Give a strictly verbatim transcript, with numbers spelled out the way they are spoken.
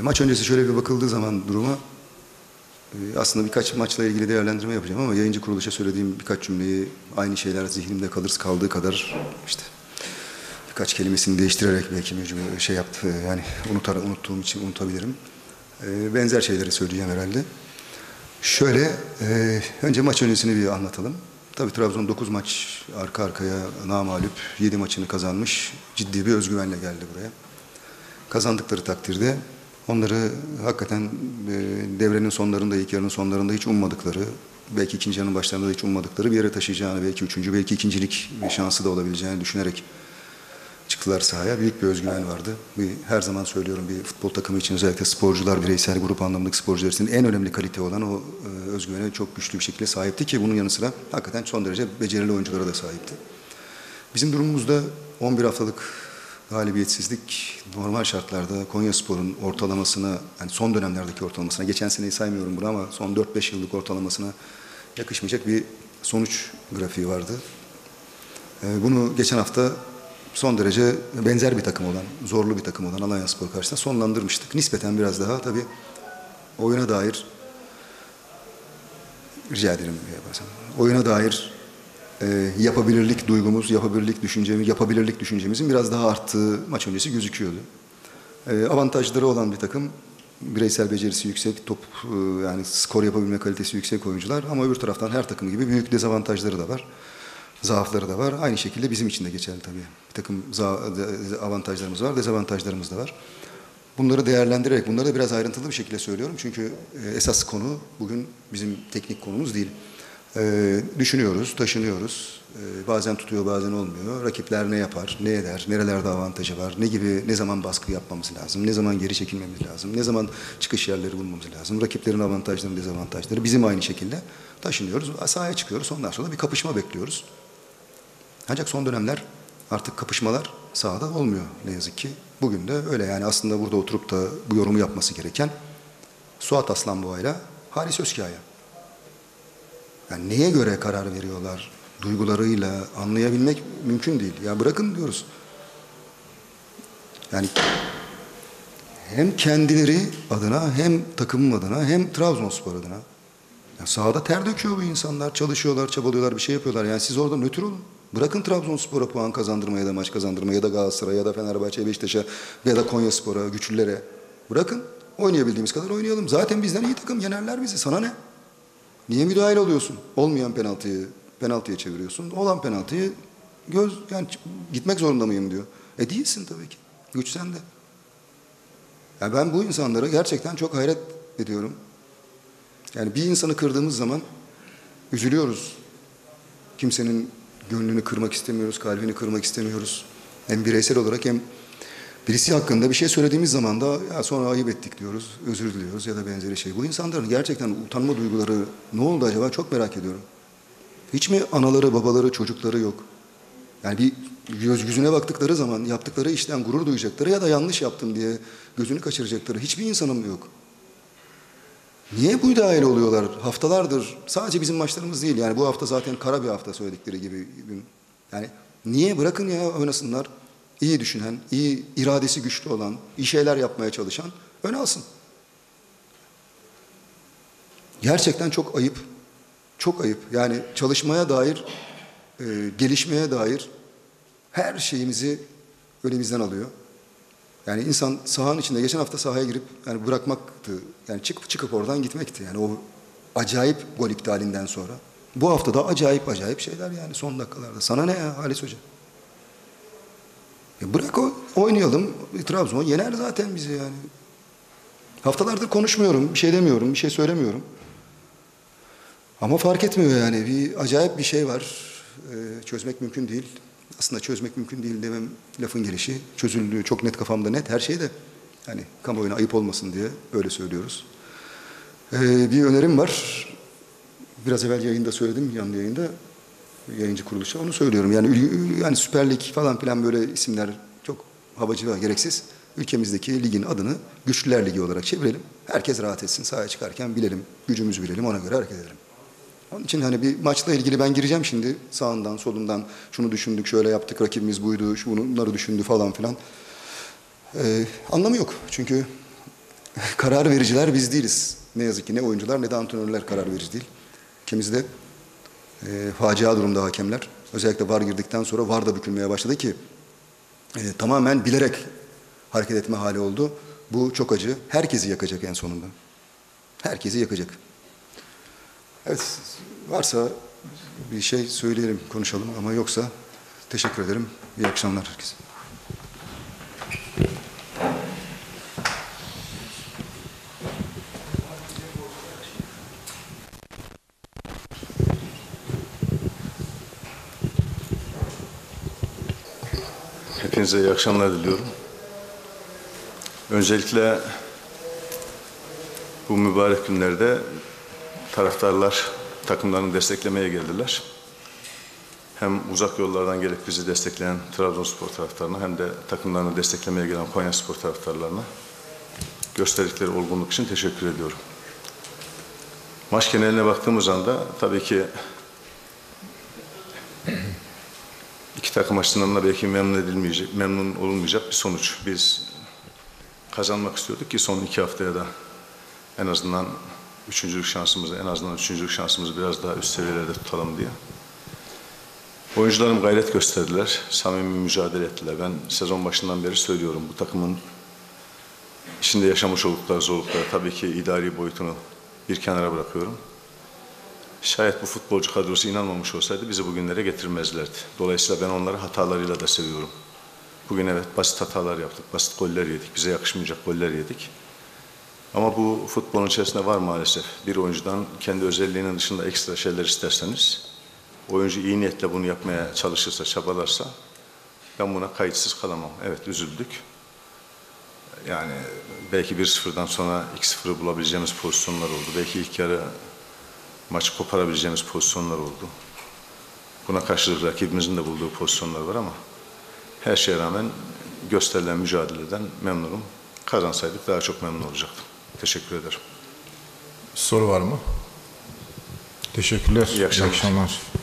E, maç öncesi şöyle bir bakıldığı zaman duruma, e, aslında birkaç maçla ilgili değerlendirme yapacağım ama yayıncı kuruluşa söylediğim birkaç cümleyi, aynı şeyler zihnimde kalır kaldığı kadar işte birkaç kelimesini değiştirerek belki şey yaptı, yani unutar, unuttuğum için unutabilirim. E, benzer şeyleri söyleyeceğim herhalde. Şöyle, e, önce maç öncesini bir anlatalım. Tabii Trabzon dokuz maç arka arkaya namağlup, yedi maçını kazanmış, ciddi bir özgüvenle geldi buraya. Kazandıkları takdirde onları hakikaten e, devrenin sonlarında, ilk yarının sonlarında hiç ummadıkları, belki ikinci yarının başlarında da hiç ummadıkları bir yere taşıyacağını, belki üçüncü, belki ikincilik şansı da olabileceğini düşünerek çıktılar sahaya. Büyük bir özgüven vardı. Bir, her zaman söylüyorum, bir futbol takımı için özellikle sporcular, bireysel grup anlamındaki sporcular için en önemli kalite olan o e, özgüvene çok güçlü bir şekilde sahipti ki bunun yanı sıra hakikaten son derece becerili oyunculara da sahipti. Bizim durumumuzda on bir haftalık galibiyetsizlik normal şartlarda Konyaspor'un ortalamasına, yani son dönemlerdeki ortalamasına, geçen seneyi saymıyorum bunu ama son dört beş yıllık ortalamasına yakışmayacak bir sonuç grafiği vardı. E, bunu geçen hafta son derece benzer bir takım olan, zorlu bir takım olan Alanyaspor karşısında sonlandırmıştık. Nispeten biraz daha tabii oyuna dair, rica ederim, oyuna dair e, yapabilirlik duygumuz, yapabilirlik düşüncemiz, yapabilirlik düşüncemizin biraz daha arttığı maç öncesi gözüküyordu. E, avantajları olan bir takım, bireysel becerisi yüksek, top e, yani skor yapabilme kalitesi yüksek oyuncular ama öbür taraftan her takım gibi büyük dezavantajları da var. Zaafları da var. Aynı şekilde bizim için de geçerli tabii. Bir takım avantajlarımız var, dezavantajlarımız da var. Bunları değerlendirerek, bunları da biraz ayrıntılı bir şekilde söylüyorum. Çünkü esas konu bugün bizim teknik konumuz değil. Ee, düşünüyoruz, taşınıyoruz. Ee, bazen tutuyor, bazen olmuyor. Rakipler ne yapar, ne eder, nerelerde avantajı var, ne gibi, ne zaman baskı yapmamız lazım, ne zaman geri çekilmemiz lazım, ne zaman çıkış yerleri bulmamız lazım. Rakiplerin avantajları, dezavantajları. Bizim aynı şekilde taşınıyoruz, sahaya çıkıyoruz. Ondan sonra bir kapışma bekliyoruz. Ancak son dönemler artık kapışmalar sahada olmuyor ne yazık ki. Bugün de öyle, yani aslında burada oturup da bu yorumu yapması gereken Suat Arslanboğa ile Halis Özkahya. Yani neye göre karar veriyorlar, duygularıyla anlayabilmek mümkün değil. Ya bırakın diyoruz. Yani hem kendileri adına, hem takımım adına, hem Trabzonspor adına. Ya sahada ter döküyor bu insanlar, çalışıyorlar, çabalıyorlar, bir şey yapıyorlar. Yani siz orada nötr olun. Bırakın Trabzonspor'a puan kazandırmaya da maç kazandırmaya, ya da Galatasaray'a, ya da Fenerbahçe'ye, Beşiktaş'a, ya da Konyaspor'a, güçlülere. Bırakın. Oynayabildiğimiz kadar oynayalım. Zaten bizden iyi takım, yenerler bizi. Sana ne? Niye müdahil oluyorsun? Olmayan penaltıyı penaltıya çeviriyorsun. Olan penaltıyı göz, yani gitmek zorunda mıyım diyor. E değilsin tabii ki. Güç sende. Ya ben bu insanlara gerçekten çok hayret ediyorum. Yani bir insanı kırdığımız zaman üzülüyoruz. Kimsenin gönlünü kırmak istemiyoruz, kalbini kırmak istemiyoruz. Hem bireysel olarak hem birisi hakkında bir şey söylediğimiz zaman da ya sonra ayıp ettik diyoruz, özür diliyoruz ya da benzeri şey. Bu insanların gerçekten utanma duyguları ne oldu acaba, çok merak ediyorum. Hiç mi anaları, babaları, çocukları yok? Yani bir göz yüzüne baktıkları zaman yaptıkları işten gurur duyacakları ya da yanlış yaptım diye gözünü kaçıracakları hiçbir insanım yok. Niye bu dahil oluyorlar? Haftalardır, sadece bizim maçlarımız değil. Yani bu hafta zaten kara bir hafta söyledikleri gibi. Yani niye? Bırakın ya, oynasınlar. İyi düşünen, iyi iradesi güçlü olan, iyi şeyler yapmaya çalışan öne alsın. Gerçekten çok ayıp. Çok ayıp. Yani çalışmaya dair, e, gelişmeye dair her şeyimizi önümüzden alıyor. Yani insan sahanın içinde, geçen hafta sahaya girip yani bırakmaktı. Yani çıkıp çıkıp oradan gitmekti. Yani o acayip gol iptalinden sonra. Bu hafta da acayip acayip şeyler yani son dakikalarda. Sana ne ya Halis Hoca? E bırak o, oynayalım. E, Trabzon yener zaten bizi yani. Haftalardır konuşmuyorum, bir şey demiyorum, bir şey söylemiyorum. Ama fark etmiyor yani. Bir acayip bir şey var. E, çözmek mümkün değil. Aslında çözmek mümkün değil demem lafın gelişi. Çözüldüğü çok net, kafamda net her şey de. Yani kamuoyuna ayıp olmasın diye böyle söylüyoruz. Ee, bir önerim var. Biraz evvel yayında söyledim, yanlı yayında. Yayıncı kuruluşa onu söylüyorum. Yani, yani Süper Lig falan filan böyle isimler çok havacı ve gereksiz. Ülkemizdeki ligin adını Güçlüler Ligi olarak çevirelim. Herkes rahat etsin. Sahaya çıkarken bilelim, gücümüzü bilelim, ona göre hareket edelim. Onun için hani bir maçla ilgili ben gireceğim şimdi sağından solundan, şunu düşündük, şöyle yaptık, rakibimiz buydu, şunları düşündü falan filan. Ee, anlamı yok çünkü karar vericiler biz değiliz. Ne yazık ki ne oyuncular ne de antrenörler karar verici değil. İkimiz de e, facia durumda hakemler. Özellikle V A R girdikten sonra V A R da bükülmeye başladı ki e, tamamen bilerek hareket etme hali oldu. Bu çok acı. Herkesi yakacak en sonunda. Herkesi yakacak. Evet, varsa bir şey söyleyelim, konuşalım ama yoksa teşekkür ederim. İyi akşamlar herkese. Hepinize iyi akşamlar diliyorum. Öncelikle bu mübarek günlerde taraftarlar takımlarını desteklemeye geldiler. Hem uzak yollardan gelip bizi destekleyen Trabzonspor taraftarlarına hem de takımlarını desteklemeye gelen Konyaspor taraftarlarına gösterdikleri olgunluk için teşekkür ediyorum. Maç geneline baktığımız anda tabii ki iki takım açısından da belki memnun edilmeyecek, memnun olunmayacak bir sonuç. Biz kazanmak istiyorduk ki son iki haftaya da en azından üçüncülük şansımızı, en azından üçüncülük şansımızı biraz daha üst seviyelerde tutalım diye. Oyuncularım gayret gösterdiler, samimi mücadele ettiler. Ben sezon başından beri söylüyorum, bu takımın içinde yaşamış oldukları zorlukları, tabii ki idari boyutunu bir kenara bırakıyorum. Şayet bu futbolcu kadrosu inanmamış olsaydı bizi bugünlere getirmezlerdi. Dolayısıyla ben onları hatalarıyla da seviyorum. Bugün evet basit hatalar yaptık, basit goller yedik, bize yakışmayacak goller yedik. Ama bu futbolun içerisinde var maalesef. Bir oyuncudan kendi özelliğinin dışında ekstra şeyler isterseniz, oyuncu iyi niyetle bunu yapmaya çalışırsa, çabalarsa ben buna kayıtsız kalamam. Evet üzüldük. Yani belki bir sıfırdan sonra iki sıfırı bulabileceğimiz pozisyonlar oldu. Belki ilk yarı maçı koparabileceğimiz pozisyonlar oldu. Buna karşılık rakibimizin de bulduğu pozisyonlar var ama her şeye rağmen gösterilen mücadeleden memnunum. Kazansaydık daha çok memnun olacaktım. Teşekkür ederim. Soru var mı? Teşekkürler. İyi akşamlar. İyi akşamlar.